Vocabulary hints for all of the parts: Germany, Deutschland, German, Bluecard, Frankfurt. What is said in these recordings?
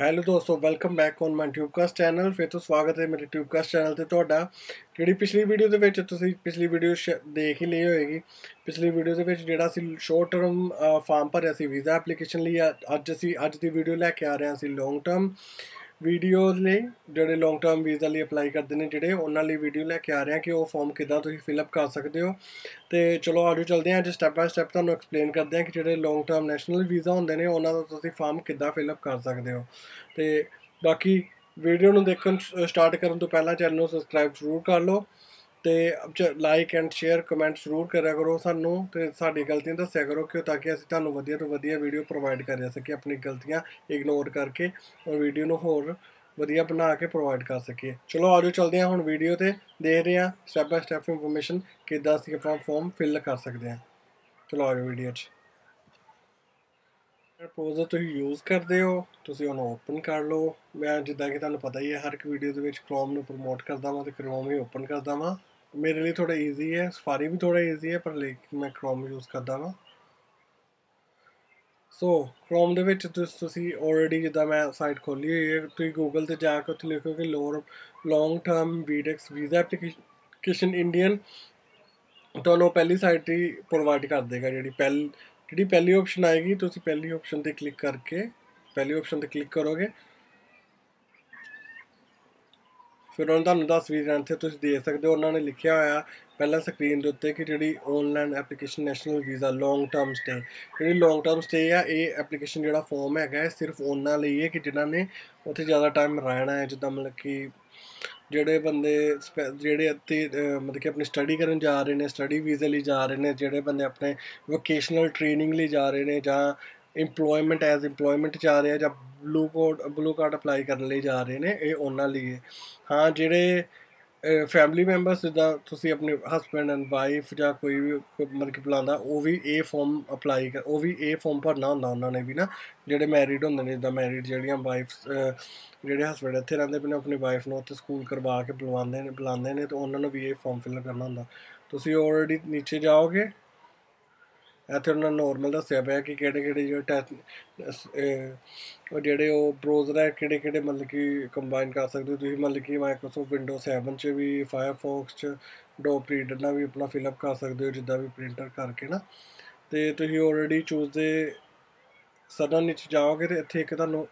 Hello दोस्तों, welcome back on my ट्यूबकास्ट channel. फिर तो स्वागत है मेरे ट्यूबकास्ट चैनल ते तुहाडा। जिहड़ी पिछली वीडियो दे विच तुसीं पिछली वीडियो देख ही लई होएगी। पिछली वीडियो दे विच जिहड़ा असीं शॉर्ट टर्म फार्म भरिया सी वीज़ा एप्लीकेशन लई, अज दी वीडियो लैके आ रहे हां असीं लॉन्ग टर्म वीडियो लई। जिहड़े लॉन्ग टर्म वीज़ा लई अपलाई करदे ने जिहड़े, उहनां लई वीडियो लैके आ रहे हां कि ओह फॉर्म किदां तुसीं फिलअप कर सकदे हो। ते चलो आजो चलदे हां, अज स्टैप बाय स्टैप तुहानूं एक्सप्लेन करदे हां कि जिहड़े लॉन्ग टर्म नैशनल वीज़ा हुंदे ने उहनां दा तुसीं फार्म किदां फिलअप कर सकदे हो। तो बाकी वीडियो नूं देखण स्टार्ट करन तो पहला चैनल नूं सबसक्राइब जरूर कर लो, तो लाइक एंड शेयर कमेंट जरूर करा करो सानूं, तो साडी गलतियां दस्सिया करो कि ताकि असीं तुहानूं वधिया तो वधिया वीडियो प्रोवाइड कर सके, अपनी गलतियां इग्नोर करके और वीडियो नूं होर वधिया बना के प्रोवाइड कर सके। चलो आओ चलदे हां हुण वीडियो ते, देख रहे हां स्टैप बाय स्टैप इंफॉर्मेशन किदां असीं अपना फॉर्म फिल कर सकदे हां। चलो आओ वीडियो च प्रोजर तुम यूज़ करते हो, तुम उन्होंने ओपन कर लो। मैं जिदा कि तुम्हें पता ही है हर एक वीडियो के क्रोम में प्रमोट करता वहाँ, तो क्रोम ही ओपन करता वहाँ। मेरे लिए थोड़ा ईजी है, सफारी भी थोड़ा ईजी है, पर लेकिन मैं क्रोम यूज़ करता वहाँ। सो क्रोम के ऑलरेडी जिदा मैं साइट खोली हुई है, तुम गूगल से जाकर उत्थे लिखो कि long term वीडेक्स visa application Indian, तो पहली साइट ही प्रोवाइड कर देगा। जी पहली ऑप्शन आएगी, तो पहली ऑप्शन पर क्लिक करके पहली ऑप्शन पर क्लिक करोगे, फिर उन्होंने दस भी इतने तुम दे सकते हो। उन्होंने लिखा होया पहला स्क्रीन के उत्ते कि जी online application national visa long term stay. जी लॉन्ग टर्म स्टे है ये एप्लीकेशन जो फॉर्म है सिर्फ उन्होंने लिए है कि जिन्होंने उत्थे ज़्यादा टाइम रहना है, जिदा मतलब कि ਜਿਹੜੇ बंदे ਜਿਹੜੇ ਇੱਥੇ मतलब कि अपनी स्टडी करन जा रहे हैं, स्टडी वीज़े लिए जा रहे हैं, ਜਿਹੜੇ बंदे अपने वोकेशनल ट्रेनिंग लिए जा रहे हैं, ਜਾਂ इंप्लॉयमेंट एज इंप्लॉयमेंट जा रहे हैं, ਜਾਂ ब्लू कार्ड अप्लाई करने लिए जा रहे हैं, ये ਉਹਨਾਂ ਲਈ। हाँ ਜਿਹੜੇ फैमिली मैंबर्स जिदा तुसीं अपने हसबैंड एंड वाइफ या कोई भी मतलब कि बुलांदा, वह भी ये फॉर्म अपलाई कर, वह भी ये फॉर्म भरना होंदा उन्होंने भी ना। जिहड़े मैरिड होंदे ने जिदा मैरिड जिहड़ियां वाइफ जिहड़े हसबैंड इत्थे रहिंदे ने अपनी वाइफ नूं उत्थे स्कूल करवा के बुलांदे ने, तो उन्होंने भी ये फॉर्म फिल करना होंदा। तुसीं ऑलरेडी नीचे जाओगे, इत्थे उन्होंने नॉर्मल दस्सिया पिया कि किहड़े-किहड़े जो टैक्स जिहड़े ओह ब्राउज़र है किहड़े-किहड़े मतलब कि कंबाइन कर सकदे हो तुसीं, मतलब कि माइक्रोसॉफ्ट विंडो 7 च भी, फायरफॉक्स च, डोप रीडर नाल भी अपना फिलअप कर सकदे हो जिद्दां भी प्रिंटर करके ना। तो तुसीं ऑलरेडी चूज़ दे सदन नीचे जाओगे, तो इत्थे इक तुहानूं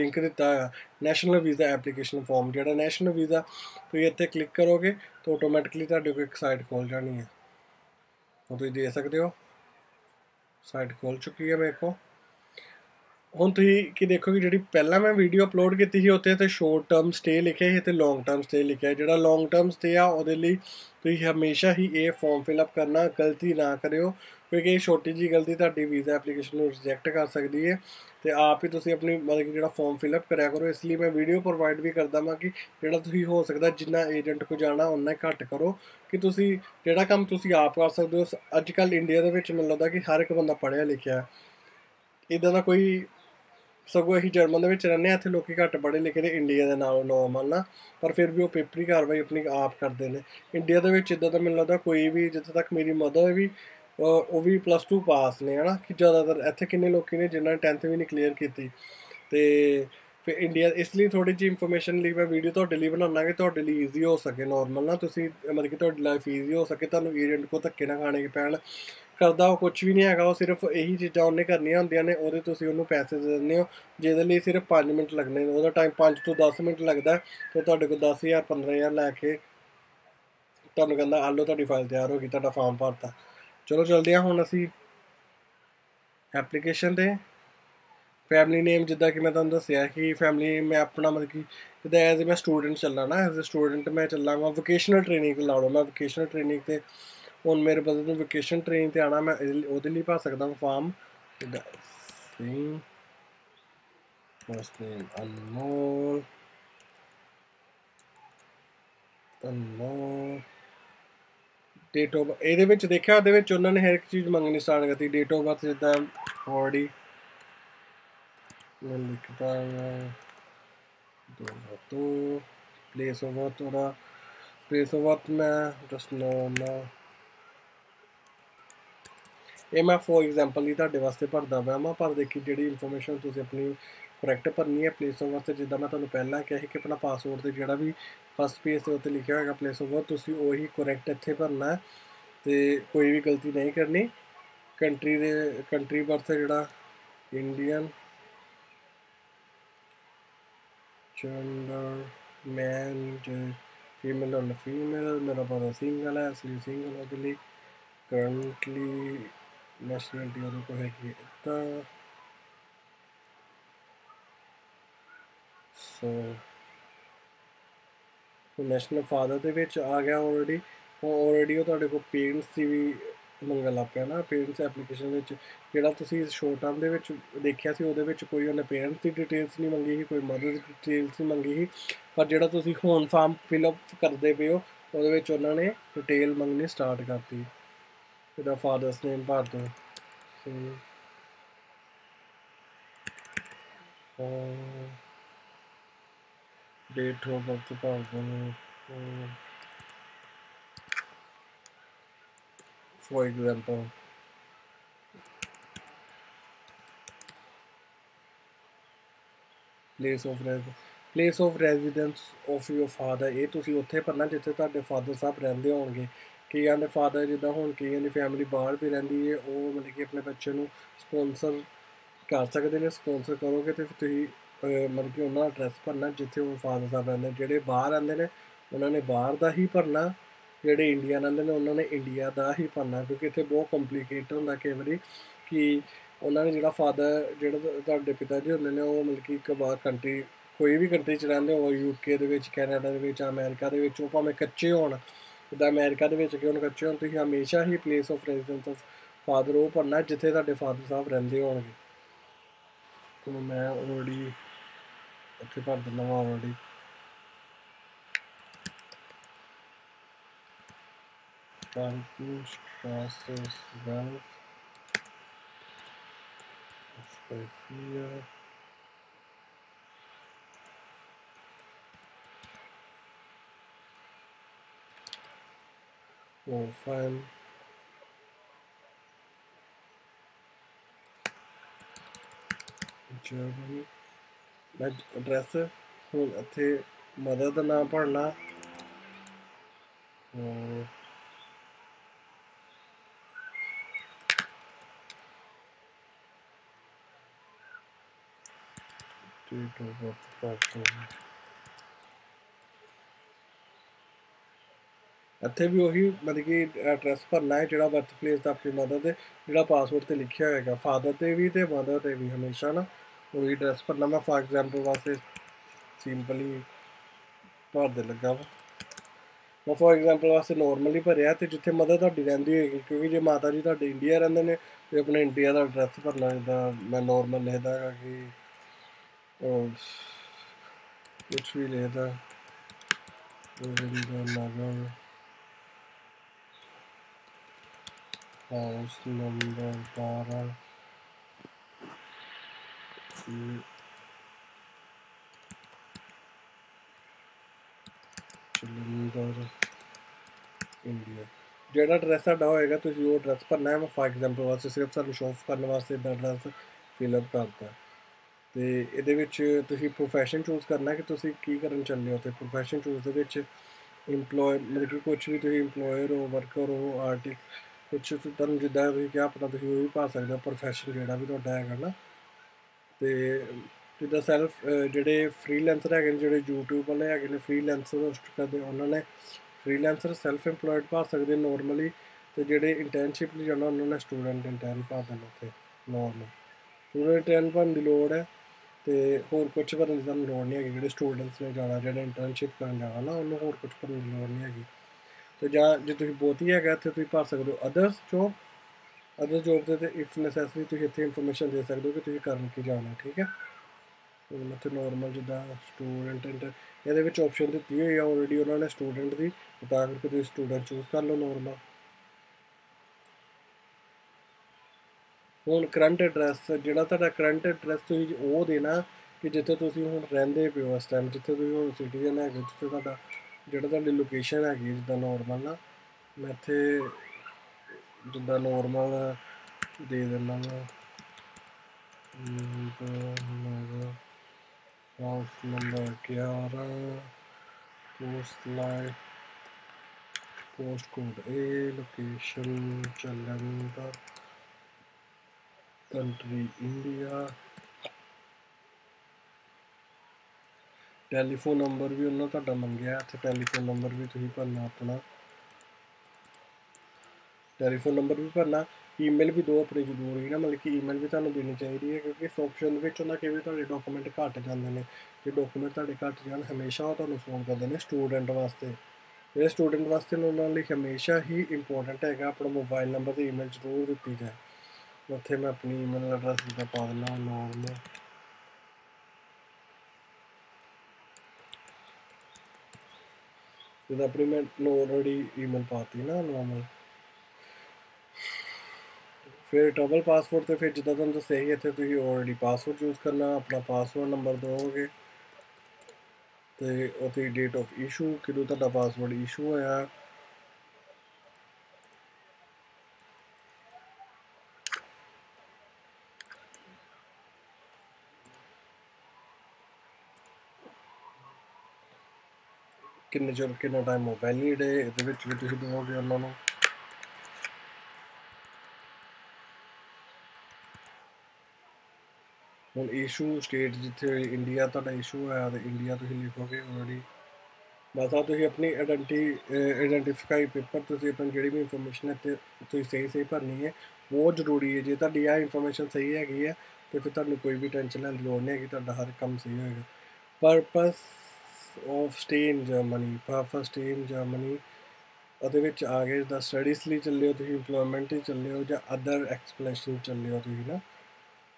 लिंक दिता है नैशनल वीज़ा एप्लीकेशन फॉर्म, जिहड़ा नैशनल वीज़ा तुसीं इत्थे क्लिक करोगे तो ऑटोमैटिकली तुहाडे कोल इक साइट खोल जानी है। हुण तुसीं देख सकदे हो साइट खोल चुकी है मेरे को। हुण तुसीं कि देखो कि जिहड़ी पहला मैं वीडियो अपलोड कीती सी उत्थे ते शॉर्ट टर्म स्टे लिखे सी ते लॉन्ग टर्म स्टे लिखे। जिहड़ा लॉन्ग टर्म स्टे आ उहदे लई तुसीं हमेशा ही ये फॉर्म फिलअप करना, गलती ना करियो क्योंकि छोटी जी गलती तुहाडी वीज़ा एप्लीकेशन नूं रिजैक्ट कर सकदी है। तो आप ही तुसीं अपनी मतलब कि जिहड़ा फॉर्म फिलअप कराया करो, इसलिए मैं वीडियो प्रोवाइड भी करदा वां कि जिहड़ा तुसीं हो सकदा जिन्ना एजेंट को जाना उन्ना घट करो कि तुसीं जिहड़ा काम तुसीं आप कर सकदे हो। अजकल इंडिया दे विच मैनूं लगदा कि हर एक बंदा पढ़िया लिखिया है, इदां दा कोई सगों असीं जर्मन दे विच रहिंदे हां, इत्थे लोकी घट पढ़े लिखे ने इंडिया दे नालों नॉर्मल ना, पर फिर भी वह पेपरी कार्रवाई अपनी आप करदे ने। इंडिया दे विच इदां दा मैनूं लगदा कोई भी, जित्थे तक मेरी मदद भी वह भी +2 पास ने है ना, कि ज़्यादातर इत्थे किन्ने लोग ने जिन्होंने 10th भी नहीं क्लीयर की। फिर इंडिया इसलिए थोड़ी जी इंफॉर्मेशन लिए मैं वीडियो तो डेली बनाना कि तो डेली ईजी हो सके नॉर्मल ना, तो मतलब कि तो लाइफ ईजी हो सके, तो एजेंट को धक्के ना खाने के पैन। करदा वो कुछ भी नहीं है, वो सिर्फ यही चीज़ा उन्हें करनिया होंदियां ने, और उन्होंने पैसे देने हो जिहदे लई सिर्फ 5 मिनट लगने, वो टाइम 5 तो 10 मिनट लगता है। तो तुहाडे कोल 10,000 15,000 लैके तुहानूं कहंदा आ लो तुहाडी फाइल तैयार हो गई, तुहाडा फॉर्म भरता। चलो चलते हैं हुण असीं एप्लीकेशन दे फैमिली नेम, जिदा कि मैं तुहानूं दस्सिया कि फैमिली मैं अपना मतलब कि जिदा एज ए मैं स्टूडेंट चला ना, एज ए स्टूडेंट मैं चला वा वोकेशनल ट्रेनिंग ला लो। मैं वोकेशनल ट्रेनिंग ते हुण मेरे बंदे नूं वोकेशन ट्रेनिंग ते आना, मैं ओहदे लई भर सकदा form Anmol. Date of birth ये देखा उन्होंने हर एक चीज़ मंगनी स्टार्ट करती, डेट ऑफ बर्थ जिदा ऑलरेडी मैं लिखता 2002, प्लेस ऑफ बर्थ मैं जस्ट नॉर्मल ये मैं फॉर एग्जाम्पल ही तुहाडे वास्ते भरदा पाया। मैं पर देखी जी इंफॉर्मेशन तुसीं अपनी करैक्ट भरनी है प्लेस ऑफ वास्ते जिदा मैं तुम्हें पहला कहा कि अपना पासपोर्ट से जोड़ा भी फस्ट पेज के उत्ते लिखा होगा प्लेस ऑफ बर्थ तुम उ करैक्ट इत्थे भरना तो कोई भी गलती नहीं करनी। कंट्री दे कंट्री बर्थ जोड़ा इंडियन जेंडर मैन जो फीमेल और फीमेल मेरा पता सिंगल है इसलिए सिंगल है के लिए करंटली नैशनलिटी और को है कि सो नैशनल फादर के विच आ गया ऑलरेडी ऑलरेडी को पेरेंट्स की भी मंगन लग पाया ना पेरेंट्स एप्लीकेशन जो शॉर्ट टर्म के देखा से कोई उन्हें पेरेंट्स की डिटेल्स नहीं मंगी ही कोई मदर की डिटेल्स नहीं मंगी ही पर जो होम फार्म फिलअप करते पे हो उन्होंने डिटेल मंगनी स्टार्ट करती जो फादरस नेम भर दो डेट ऑफ बर्थ भर दो for example place of residence of your father ये तुसी उत्थे भरना जिथे तुहाडे फादर साहब रहिंदे होणगे कि यानी फादर जिद्दां हुण कईयां दी फैमिली बाहर भी रहिंदी है वो मतलब कि अपने बच्चे नूं स्पॉन्सर कर सकदे ने स्पॉन्सर करोगे तो तुसीं मतलब कि उन्हां दा एड्रैस भरना जिथे वो फादर साहब रहिंदे जिहड़े बाहर आंदे ने उन्होंने बाहर का ही भरना जोड़े इंडिया आते हैं उन्होंने इंडिया का ही भरना क्योंकि इतने बहुत कॉम्प्लीकेट होंगे कई बार कि उन्होंने जो फादर जो पिता जी होंगे ने मतलब कि एक बार कंट्री कोई भी कंट्री च रेंदे हो यूके कैनेडा अमेरिका के भावें कच्चे हो अमेरिका के हम कच्चे हो हमेशा ही place of residence of father वो भरना जिथे तुहाडे फादर साहब रहिंदे होणगे। तो मैं ऑलरेडी इत्थे भर दिंदा वां ऑलरेडी File Germany मैं एड्रैस हूँ इत्थे मदर का नाम भरना डेट ऑफ बर्थ भर दो इत्थे भी उही मतलब कि एड्रैस भरना है जो बर्थ प्लेस का अपनी मदर से जो पासपोर्ट पर लिखा होगा फादर से भी तो मदर से भी हमेशा ना उही एड्रैस भरना। मैं फॉर एग्जाम्पल वास्ते सिंपली भर दे लगा वा मैं फॉर एग्जाम्पल वास्ते नॉर्मली भरिया तो जिथे मदर तुहाडी रहिंदी होगी क्योंकि जो माता जी तुहाडे इंडिया रहिंदे ने तो अपने इंडिया का एड्रैस भरना जिद्दां मैं नॉर्मल लिखदा गा कि और कुछ भी लेता हाउस नंबर 12 जलंधर इंडिया जो एड्रैस साडा होएगा तो वो एड्रैस भरना है। मैं फॉर एग्जाम्पल वास्ते सिर्फ सानू शो ऑफ करने वास्ते एड्रैस फिलअप करता तो ये तुम प्रोफैशन चूज करना कि तुम की करन चलने हो तो प्रोफैशन चूज इंपलॉय मतलब कि कुछ भी तुम इंपलॉयर हो वर्कर हो आर्टिस्ट कुछ तुम जिदा क्या अपना वही भर सकते हो प्रोफैशन जोड़ा भी है ना तो जिदा सैल्फ जोड़े फ्रीलैंसर है जो यूट्यूब वाले है फ्रीलैंसर होस्ट करते उन्होंने फ्रीलैंसर सैल्फ इंपलॉयड भर सकते नॉर्मली तो जोड़े इंटर्नशिप नहीं जाना उन्होंने स्टूडेंट इंटर्न भर देना उत्थे नॉर्मल स्टूडेंट इंटर्न भरन की लड़ है तो होर कुछ भरन की तुहानूं लोड़ नहीं है जो स्टूडेंट्स ने जाना जो इंटर्नशिप करन जाना ना उन्होंने होर कुछ भरन की लोड़ नहीं हैगी तो जो तुसीं बहुती है तो तुसीं भर सकते हो अदरस जॉब तो इफ नैसैसरी तुसीं इत्थे इंफॉर्मेशन दे सकते हो कि तुसीं करन की जाना ठीक है। तो इत्थे नॉर्मल जिद्दां स्टूडेंट इंटर्न इहदे विच ऑप्शन दित्ती होई है ऑलरेडी उन्होंने स्टूडेंट की तां करके तुसीं स्टूडेंट चूज कर लो नॉर्मल। हूँ करंट एड्रैस जो करंट एड्रैस तुम वो देना कि जिथे तुम हूँ रेंदे पे हो इस टाइम जिथे तुम हूँ सिटीजन है जिथे जो लोकेशन है जिदा नॉर्मल ना मैं इतने जिदा नॉर्मल दे देना हाउस नंबर 11, पोस्ट कोड ए, location Jalandhar, country India, telephone number भी उन्होंने मंगया, तो टेलीफोन नंबर भी तुम भरना, अपना टेलीफोन नंबर भी भरना, ईमेल भी दो अपनी जरूर है ना, मतलब कि ईमेल भी तुम्हें देनी चाहिए है क्योंकि इस ऑप्शन में कई बार डॉकूमेंट घट जाते हैं, जो डॉकूमेंट घट जाए हमेशा तुम्हें फोन करते हैं स्टूडेंट वास्ते, जो स्टूडेंट वास्ते उन्होंने हमेशा ही इंपोर्टेंट है अपना मोबाइल नंबर तो ईमेल जरूर दी जाए। उत्थे मैं अपनी ईमेल एड्रैस भी पा देना नॉर्मल, जो अपनी मैं ऑलरेडी ईमेल पाती ना नॉर्मल, फिर डबल पासवर्ड तो फिर जिदा तुम दस ही इतने तुम ऑलरेडी पासवर्ड यूज करना, अपना पासवर्ड नंबर दोगे तो उसे डेट ऑफ इशू किदों तुहाडा पासवर्ड इशू होया, किन्ने चोर किन्ना टाइम हो वैलिड है, ये भी दोगे उन्होंने हम इशू स्टेट जिथे इंडिया तुहाडा इशू है तो इंडिया तुम लिखोगे ऑलरेडी, बस आप अपनी आइडेंटिफाई पेपर तुम अपनी जी भी इंफॉर्मेशन है तो सही सही भरनी है, बहुत जरूरी है, जे तुहाडी आ इंफॉर्मेशन सही हैगी है तो फिर तुहानू कोई भी टेंशन लैन दी लोड़ नहीं हैगी, तुहाडा हर काम सही होएगा। Purpose of stay in Germany, purpose stay in Germany वो आ गए, जिदा स्टडीज़ लिए चले हो, इंपलॉयमेंट चले हो, या अदर एक्सप्लेनेशन चले हो तुम ना,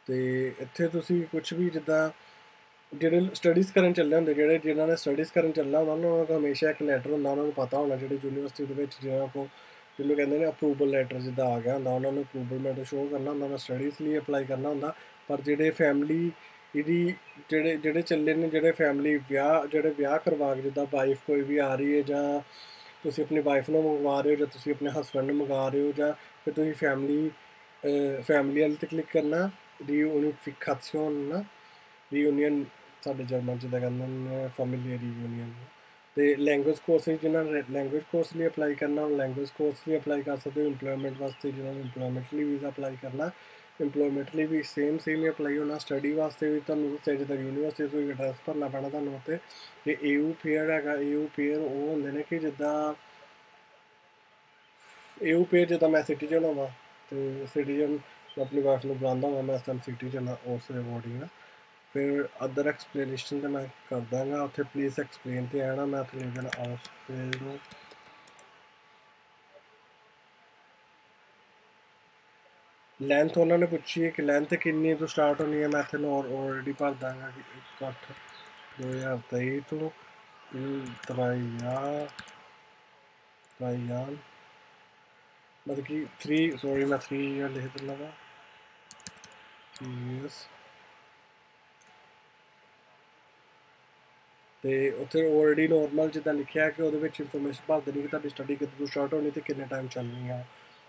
तो इतने तुम कुछ भी जिदा जो स्टडीज़ करन चले होंगे, जोड़े जिन्होंने स्टडीज़ करन चलना होंगे उन्होंने को हमेशा एक लैटर होंगे, उन्होंने पता होना जो यूनिवर्सिटी जिन्हों को जिन्होंने कहते हैं अप्रूवल लैटर जिदा आ गया होंगे, उन्होंने अप्रूवल लैटर शो करना होंगे, स्टडीज़ लिए अपलाई करना होंगे, पर जोड़े फैमिली जी जोड़े चले ने जोड़े फैमिली ब्याह जोड़े ब्याह करवा के जिदा वाइफ कोई भी आ रही है, जो अपनी वाइफ न मंगवा रहे हो, जो अपने हसबैंड मंगवा रहे हो, या फिर तुम फैमिली वाले क्लिक करना रियूनिफिकेशन ना, रियूनियन साढ़े जर्मन जिदा कहते फैमिली रियूनियन, तो लैंगुएज कोर्स जिन्होंने लैंगुएज कोर्स लिए अपलाई करना, लैंगुएज कोर्स लिए अपलाई कर सकते हो, इंपलॉयमेंट वास्ते जिन्होंने इंपलॉयमेंट लिए वीज़ा अपलाई करना, इंपलॉयमेंट लिए भी सेम ही अपलाई होना, स्टडी वास्ते भी तुम्हें जिदा यूनिवर्सिटी तो एड्रैस भरना पैना तुम्हें उत्ते, जो एयू पेयर है एयू पेयर वो होंगे ने कि जिदा एयू पेयर जिदा मैं सिटीजन होवा तो सिटीजन अपनी वाइफ को बुलाता होगा, मैं इस टाइम सिटीजन हाँ उस अकॉर्डिंग, फिर अदर एक्सप्लेनेशन तो मैं कर देंगा उत्थे, प्लीज एक्सप्लेन तो है ना, मैं उत्थे ले देना हाउस पेयर लेंथ उन्होंने पूछी है कि लेंथ कितनी तो स्टार्ट होनी है, मैं इतने ऑलरेडी भर देंगा कि 1/2023 तो 3 ईयर मतलब कि 3 ईयर लिख देना था 3 ईयर्स, तो उत्थे ऑलरेडी नॉर्मल जिदा लिखा है कि वो इंफॉर्मेशन भर देनी कि स्टडी कदों स्टार्ट होनी तो कितने टाइम चलनी है,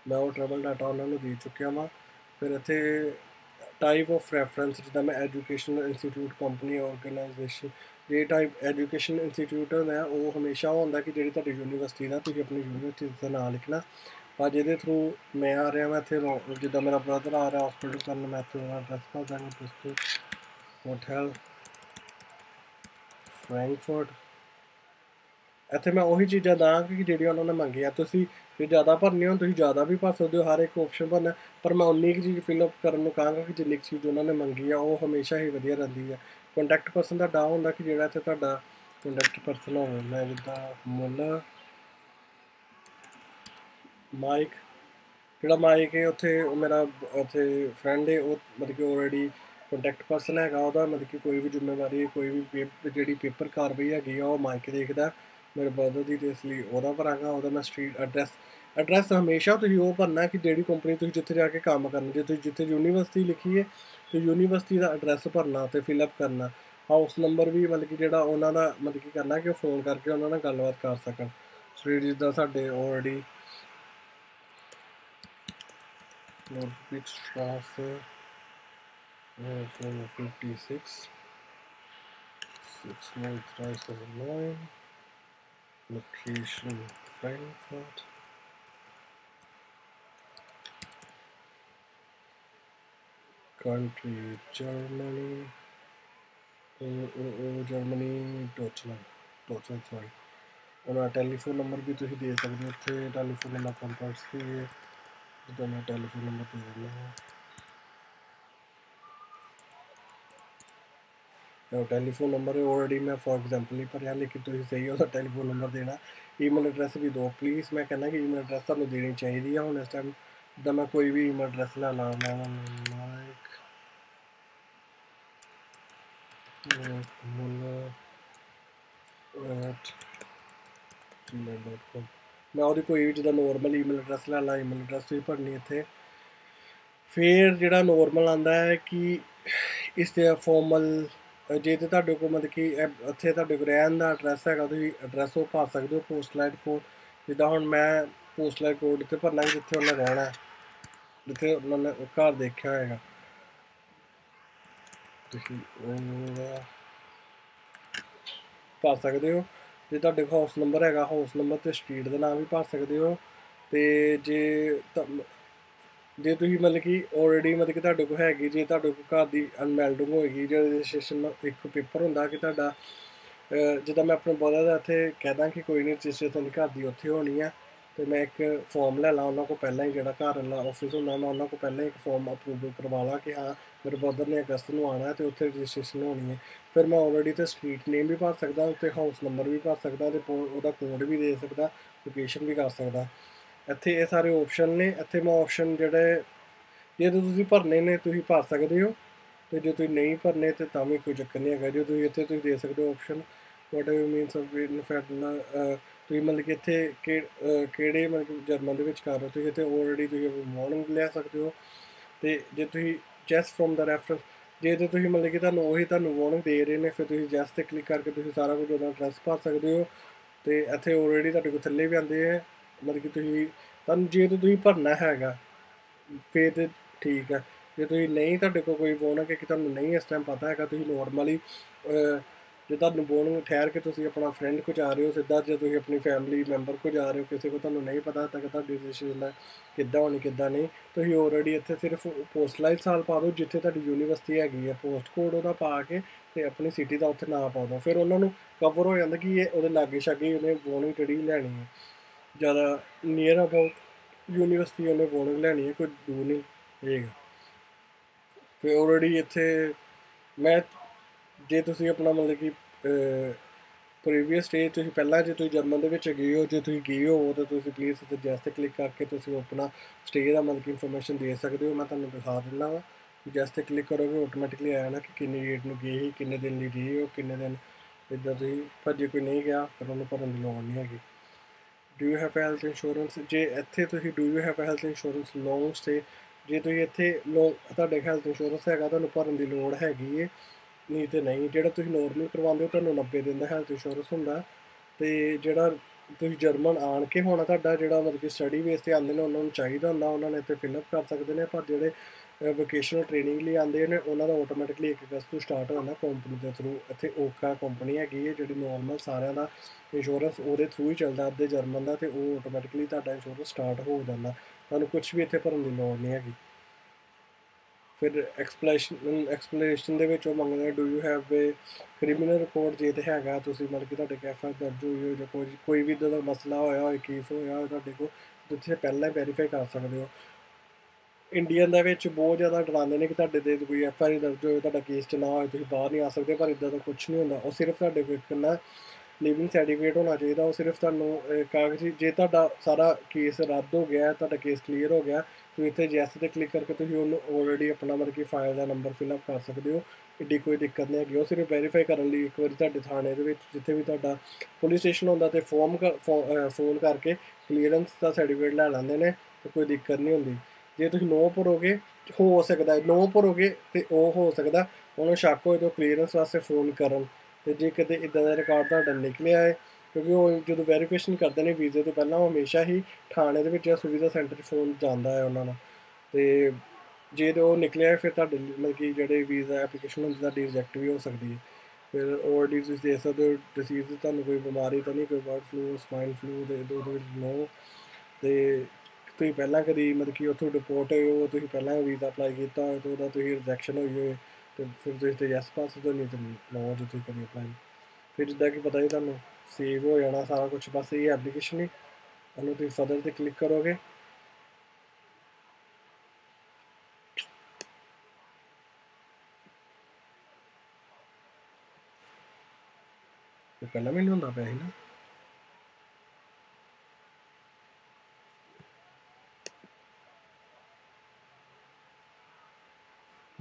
मैं वो ट्रैवल डाटा उन्होंने दे चुकिया वहाँ, फिर इतने टाइप ऑफ रेफरेंस जिदा मैं एजुकेशन इंस्टीट्यूट कंपनी ऑर्गेनाइजेशन ये टाइप एजुकेशन इंस्टीट्यूट है वो हमेशा होंगे कि जी तुहाडी यूनिवर्सिटी का तुम अपनी यूनिवर्सिटी का नाम लिखना, पर जिदे थ्रू मैं आ रहा मैं इतने जिदा मेरा ब्रदर आ रहा हॉस्पिटल करना, मैं इतने एड्रैस भर देंगे बिस्कुल होटल फ्रैंकफर्ट, इतने मैं वही चीज़ा दाँगा कि जी उन्होंने मंगी है, तुम जो ज़्यादा भरनी हो तुम ज़्यादा भी भर सकते हो, हर एक ऑप्शन भरना, पर मैं उन्नी चीज़ फिलअप करने कहूँगा कि जिन्नी चीज़ उन्होंने मंगी है वो हमेशा ही वधिया रहती है। कॉन्टैक्ट परसन का डा होंगे कि जो इतना कॉन्टैक्ट परसन हो, मैं जिदा मुल माइक जो माइक है उत्थे मेरा उत्थे फ्रेंड है वो मतलब कि ऑलरेडी कॉन्टैक्ट परसन है, मतलब कि कोई भी जिम्मेवारी कोई भी जी पेपर कार्रवाई हैगी वो माइक देखता मेरे ब्रदर की, तो इसलिए वह भरागा और मैं स्ट्रीट एड्रैस हमेशा तुम वो भरना कि जी कंपनी तुम जिथे जाके काम करना, जो तुम जिथे यूनिवर्सिटी लिखी है तो यूनिवर्सिटी का एड्रैस भरना तो फिलअप करना, हाउस नंबर भी मतलब कि जो उन्होंने मतलब कि करना कि फोन करके उन्होंने गलबात कर सकन, स्ट्रीट जिदा साढ़े already north 56 Jetzt neu 30.09. Location Frankfurt. Country Germany. Germany Deutschland sorry. उन्हें टेलीफोन नंबर भी तुम दे सकते थे टेलीफोन नंबर कॉन्टैक्ट्स के जो मैं टेलीफोन नंबर दे रहा हूँ टेलीफोन नंबर ऑलरेडी मैं फॉर एग्जांपल नहीं पर यार लेकिन तुम सही हो तो टेलीफोन नंबर देना ईमेल एड्रेस भी दो प्लीज़ मैं कहना कि ईमेल एड्रेस तो देनी चाहिए हूँ इस टाइम तो मैं कोई भी ईमेल एड्रेस ना ला मैं और कोई जो नॉर्मल ईमेल एड्रैस ला ईमेल एड्रैस भी भरनी इतने फिर जो नॉर्मल आता है कि इस फॉर्मल जे तो को मतलब कि इतने को रहन का एड्रैस है एड्रैस वो भर सकते हो पोस्टलाइट कोड जिदा हूँ मैं पोस्टलाइट कोड इतने भरना कि जिथे उन्हें रहना है जिथे उन्होंने घर देखा होगा भर सकते हो जो तुहाडे कोल हाउस नंबर है हाउस नंबर तो स्ट्रीट का नाम भी भर सकते हो तो जे जे तुम मतलब कि ऑलरेडी मतलब कि तुहाडे कोल हैगी जे तुहाडे कोल घर की अनमेल्डिंग होगी जो रजिस्ट्रेशन एक पेपर होंगे कि जिदा मैं अपने बदल का इतने कह दें कि कोई नहीं रजिस्ट्रेशन घर की उत्थे होनी है तो मैं एक फॉर्म ले ला उन्होंने को पहले ही जो घर वाला ऑफिस होना मैं उन्होंने को पहले ही एक फॉर्म अप्रूवल करवा ला कि हाँ मेरे ब्रदर ने अगस्त में आना है तो उत्थे रजिस्ट्रेशन होनी है फिर मैं ऑलरेडी तो स्ट्रीट नेम भी भर सकता उत्थे हाउस नंबर भी भर सकता तो उसका कोड भी दे सकता लोकेशन भी कर सकता इत्थे ये सारे ऑप्शन ने इत्थे मैं ऑप्शन जिहड़े जे तो तुसीं भरने ने तुसीं भर सकते हो तो जो तुसीं नहीं भरने तो तां वी कोई चक्कर नहीं है जो तुसीं इत्थे तुसीं दे सकते हो option whatever means of in fact तुम मतलब कि इतने कि मतलब जर्मन में कर रहे हो तो इतने ऑलरेडी तुम मॉर्निंग ले सकते हो तो जो तुम जैस फ्रॉम द रैफरेंस जे तो तुम मतलब कि तुम्हें वही तुम्हें वार्निंग दे रहे हैं फिर तुम जैस से क्लिक करके तुम सारा कुछ अपना एड्रैस भर सकते हो तो इतने ऑलरेडी तुहाडे कोल थल्ले भी आते हैं मतलब कि तुम जे तो तुम भरना है फिर तो ठीक है जो तुम नहीं तुहाडे कोल कोई वार्निंग है कि तुम्हें नहीं इस टाइम पता है तुम नॉर्मली जो तुम बोर्डिंग ठहर के तुम अपना फ्रेंड को जा रहे हो सीधा जो तुम अपनी फैमिली मैंबर को जा रहे हो किसी को तुम नहीं पता तक डिसीजन कि होनी कि नहीं तो ऑलरेडी इतने सिर्फ पोस्टलाइट साल पा दो जिथे तुहाडी यूनीवर्सिटी हैगी है पोस्ट कोड वह पा के तो अपनी सिटी का उत्थे ना पा दो फिर उन्होंने कवर हो जाता कि ये लागे छागे उन्हें बोर्डिंग जी लैनी है ज़्यादा नियर अबाउट यूनीवर्सिटी उन्हें बोर्डिंग लैनी है कोई दूर नहीं रहेगा फिर ऑलरेडी इतने मैं जे तुम अपना मतलब कि प्रीवियस स्टेज तुम पहला जो तुम जर्मन गए हो जो तुम गए हो तो प्लीज़ इस जैस से क्लिक करके तुम अपना स्टे का मतलब कि इनफॉर्मेशन दे सकते हो मैं तुम्हें दिखा देना वा जैस से क्लिक करोगे ऑटोमैटिकली आया ना कि किन्नी डेट में गए ही किन्ने दिन लिए गए हो किन्ने दिन इदा तुम पर जो कोई नहीं गया फिर उन्होंने भरन की लौड़ नहीं हैगी do you have health insurance जे इतने तुम do you have health insurance long stay जे तुम इतने लॉन्ग हैल्थ इंश्योरेंस है भरन की लौड़ हैगी है नहीं तो नहीं जो तुम नॉर्मल करवाते हो तो 90 दिन का हेल्थ इंश्योरेंस होंगे तो जो तुम जर्मन आन के होना ता जो मतलब कि स्टडी बेस से आते हैं उन्होंने चाहिए होंगे उन्होंने इतने फिलअप कर सकते हैं पर जोड़े वोकेशनल ट्रेनिंग लिए आते हैं उन्होंने ऑटोमैटिकली 1 अगस्त स्टार्ट होना कंपनी के थ्रू इतने ओका कंपनी हैगी है जी नॉर्मल सारे का इंश्योरेंस वो थ्रू ही चलता अद्धे जर्मन का तो वो ऑटोमैटिकली इंश्योरेंस स्टार्ट हो जाता तुम्हें कुछ भी इतने भरन की लौड़ नहीं हैगी फिर एक्सप्लेनेशन के मंगता है do you have a criminal record जे तो है मतलब कि तुहाडे एफ आई दर्ज हुई हो कोई भी इदा का मसला होया हो केस होया हो तुसीं पहले वेरीफाई कर सकते हो इंडियन दे विच बहुत ज़्यादा डराते हैं कि तुहाडे ते कोई एफ आई दर्ज हो तुहाडा केस च ना हो तुसीं बाहर नहीं आ सकते पर इदा का कुछ नहीं होंदा और सिर्फ तुहाडे कोल इक ना लिविंग सर्टिफिकेट होना चाहिए और सिर्फ तुहानूं कागज़ी जे तुहाडा सारा केस रद्द हो गया तुहाडा केस क्लीयर हो गया तो इतने जैस से क्लिक करके तुम उन्होंने ऑलरेडी अपना मतलब कि फाइल का नंबर फिलअप कर सकते हो एड्डी कोई दिक्कत नहीं हैगी सिर्फ वेरीफाई करने लिए एक बार तुहाडे थाने दे विच जिथे भी तुहाडा पुलिस स्टेशन होंदा तो फॉर्म फोन करके क्लीयरेंस का सर्टिफिकेट लै लैंदे ने तो कोई दिक्कत नहीं होंदी जे तुसीं नो भरोगे हो सकता है नो भरोगे तो वह हो सकता उन्होंने शक होए तो क्लीयरेंस वास्ते फोन करन तो जे कदे इदां दा रिकॉर्ड तुहाडा निकलिया है क्योंकि वो जो वेरीफिकेशन करते हैं वीजे तो पहला वो हमेशा ही थाने के सुविधा सेंटर फोन जाता है उन्होंने तो जे तो निकलिया फिर मतलब कि जो वीज़ा एप्लीकेशन होंगी रिजैक्ट भी हो सकती है फिर और डिजीज जैसा तो डिसीज तुहानू कोई बीमारी तो नहीं, कोई बर्ड फ्लू स्वाइन फ्लू तो नो तो तुसीं पहला कभी मतलब कि उतों डिपोर्ट होए हो, तुसीं पहला वीज़ा अप्लाई किया हो तो उहदा रिजैक्शन होई होए तो फिर तुसीं यस पास तो नहीं तो नो जो कभी अप्लाई फिर जिदा कि पता ही तुहानू सेव हो जाना सारा कुछ। बस ये एप्लीकेशन ही अनु तुसीं फर्दर ते क्लिक करोगे पहला मिल होता पाया ना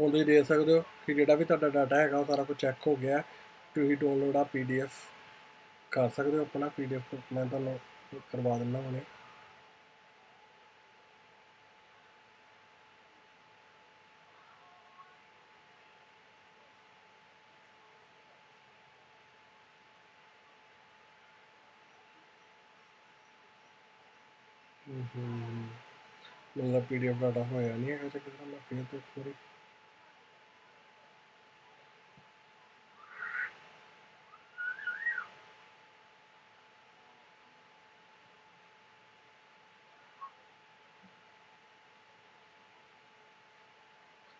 हम तुम देख सकते हो कि जो भी तुहाडा डाटा है सारा कुछ चैक हो गया। तुम डाउनलोड आ पी डी एफ कर सकते हो अपना पी डी एफ मैं तुहानू करवा दिना हूँ। मेरा पी डी एफ डाटा होया नहीं है कितना मैं फिर तो पूरी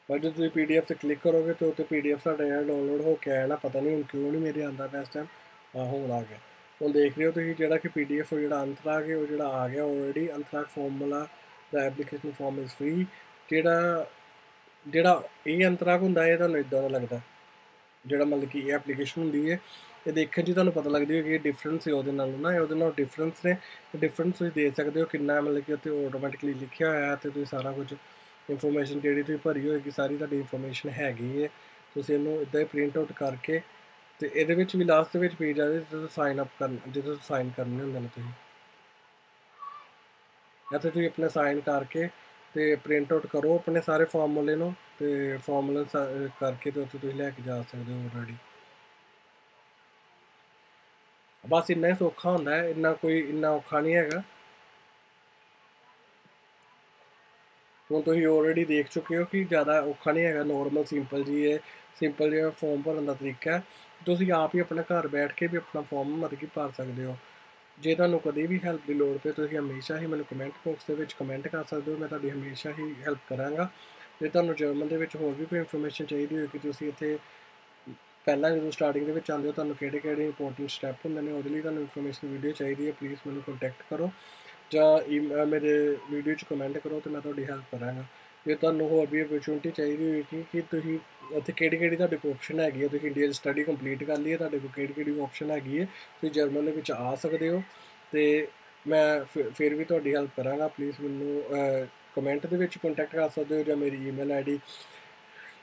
पर जो तुम पी डी एफ से क्लिक करोगे तो उसे पी डी एफ साढ़े डाउनलोड होकर आया ना, पता नहीं हूँ क्यों नहीं मेरे आता पाया इस टाइम। हूँ आ गया हम देख रहे हो तो जोड़ा कि पी डी एफ जो अंतराग है वो जो आ गया ऑलरेडी। अंतराग formula the application form is free जोड़ा जोड़ा ये अंतराग होंगे ये तुम्हें इदा का लगता जोड़ा मतलब कि ये एप्लीकेशन होंगी है ये देखने जी तुम्हें पता लगती है कि डिफरेंस है वो ना वो डिफरेंस ने डिफरेंस देख सकते हो कि मतलब कि उत्तर ऑटोमैटिकली लिखा होया तो सारा कुछ इंफॉर्मेशन जी भरी होगी सारी तुहाडी इंफॉर्मेशन हैगी है। तुसीं इनू इदा ही प्रिंट आउट करके तो ये भी लास्ट में पेज आ जो साइन अप कर जो साइन करने होंगे ना तो अपने साइन करके तो प्रिंट आउट करो अपने सारे फॉर्मूले नो तो फॉर्मूले करके तो तुम लैके जा सकते हो ऑलरेडी। बस इन्ना ही सौखा होंगे, इन्ना कोई इन्ना औखा नहीं है। हूँ तुम ऑलरेडी देख चुके हो कि ज़्यादा औखा नहीं है, नॉर्मल सिंपल जी है सिंपल जो फॉर्म भरने का तरीका है। तुम आप ही अपना घर बैठ के भी अपना फॉर्म मतलब कि भर सकते हो। जे तुहानू कभी भी हैल्प की लोड़ पे तुम हमेशा ही मैं कमेंट बॉक्स के कमेंट कर सकते हो, मैं तुहाडी हमेशा ही हैल्प कराँगा। जे तुहानू जर्मन के होर भी कोई इन्फॉर्मेशन चाहिए हो कि तुम इतने पहला जो स्टार्टिंग आते हो तुहानू किहड़े इंपोर्टेंट स्टैप होंगे ने उहदे लई तुहानू इन्फॉर्मेशन वीडियो चाहिए प्लीज़ मैं कॉन्टैक्ट करो जां मेरे वीडियो च कमेंट करो तो मैं तुहाडी हैल्प कराँगा। जो तुहानू होर भी अपॉर्चुनिटी चाहिए होगी कि तुसीं इतने केड़ी को ऑप्शन हैगी है तुसीं इंडिया स्टडी कंप्लीट कर ली है तुहाडे कोल केड़ी ऑप्शन हैगी है तुसीं जर्मन दे विच आ सकदे हो ते मैं फिर भी तुहाडी हैल्प कराँगा। प्लीज़ मैनू कमेंट दे विच कॉन्टैक्ट कर सकदे हो जां मेरी ईमेल आई डी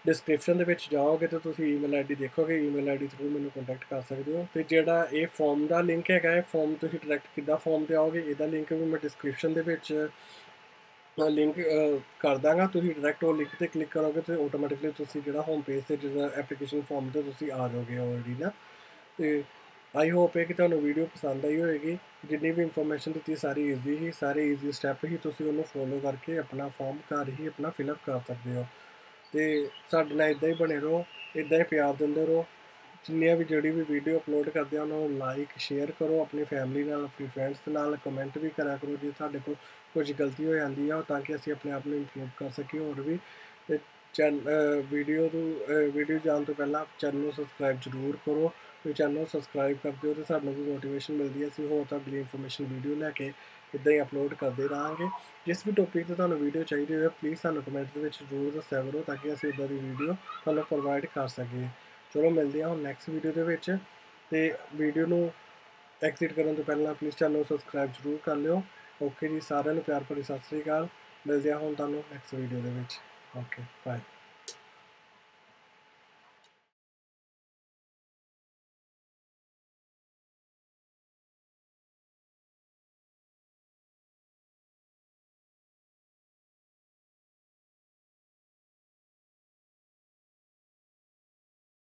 डिस्क्रिप्शन दे विच जाओगे तो तुसीं ईमेल आई डी देखोगे ईमेल आई डी थ्रू मैनू कॉन्टैक्ट कर सकते हो। तो जोड़ा ये फॉर्म का लिंक हैगा है फॉर्म तुसीं डायरैक्ट किद्दां फॉर्म ते आओगे इहदा लिंक भी मैं डिस्क्रिप्शन दे विच लिंक कर दाँगा। तुसीं डायरैक्ट वो लिंक पर क्लिक करोगे तो ऑटोमैटिकली तुसीं जिहड़ा होम पेज से जिहड़ा एप्लीकेशन फॉर्म ते तुसीं आ जाओगे ऑलरेडी ना। तो आई होप है कि तुहानू वीडियो पसंद आई होगी। जिन्नी भी इंफॉर्मेशन दी सारी ईजी ही सारे ईजी स्टैप ही तुसीं उहनू फॉलो करके अपना फॉर्म घर ही अपना फिलअप कर सकते हो। तो साडे नाल इदां ही बने रहो, इदां ही प्यार दिंदे रहो। जिन्नियां भी जिहड़ी भी वीडियो अपलोड करदे उन्होंने लाइक शेयर करो अपनी फैमिली नाल अपनी फ्रेंड्स के नाल कमेंट भी करा करो जे तुहाडे कोल कुछ गलती हो जाती है ताकि असीं अपने आप में इंप्रूव कर सकी। होर भी वीडियो जाने तो पहला चैनल सबसक्राइब जरूर करो। तो चैनल सबसक्राइब करते हो तो सानू भी मोटिवेशन मिलती है। असीं होर तुहाडे लई इंफॉर्मेशन वीडियो लैके इदा ही अपलोड करते रहेंगे। जिस भी टॉपिक पर तुहानू वीडियो चाहिए हो प्लीज़ सानू कमेंट में जरूर दस्सिया करो ताकि असीं इदा दी वीडियो तुहानू प्रोवाइड कर सकिए। चलो मिलते हैं हम नैक्सट वीडियो दे विच। ते वीडियो नू एग्जिट करन तों पहलां प्लीज़ चैनल सबसक्राइब जरूर कर लियो। ओके जी, सारिआं नू प्यार भरी सत श्री अकाल। मिलते हैं हम तुहानू नैक्सट वीडियो दे विच। Okay bye.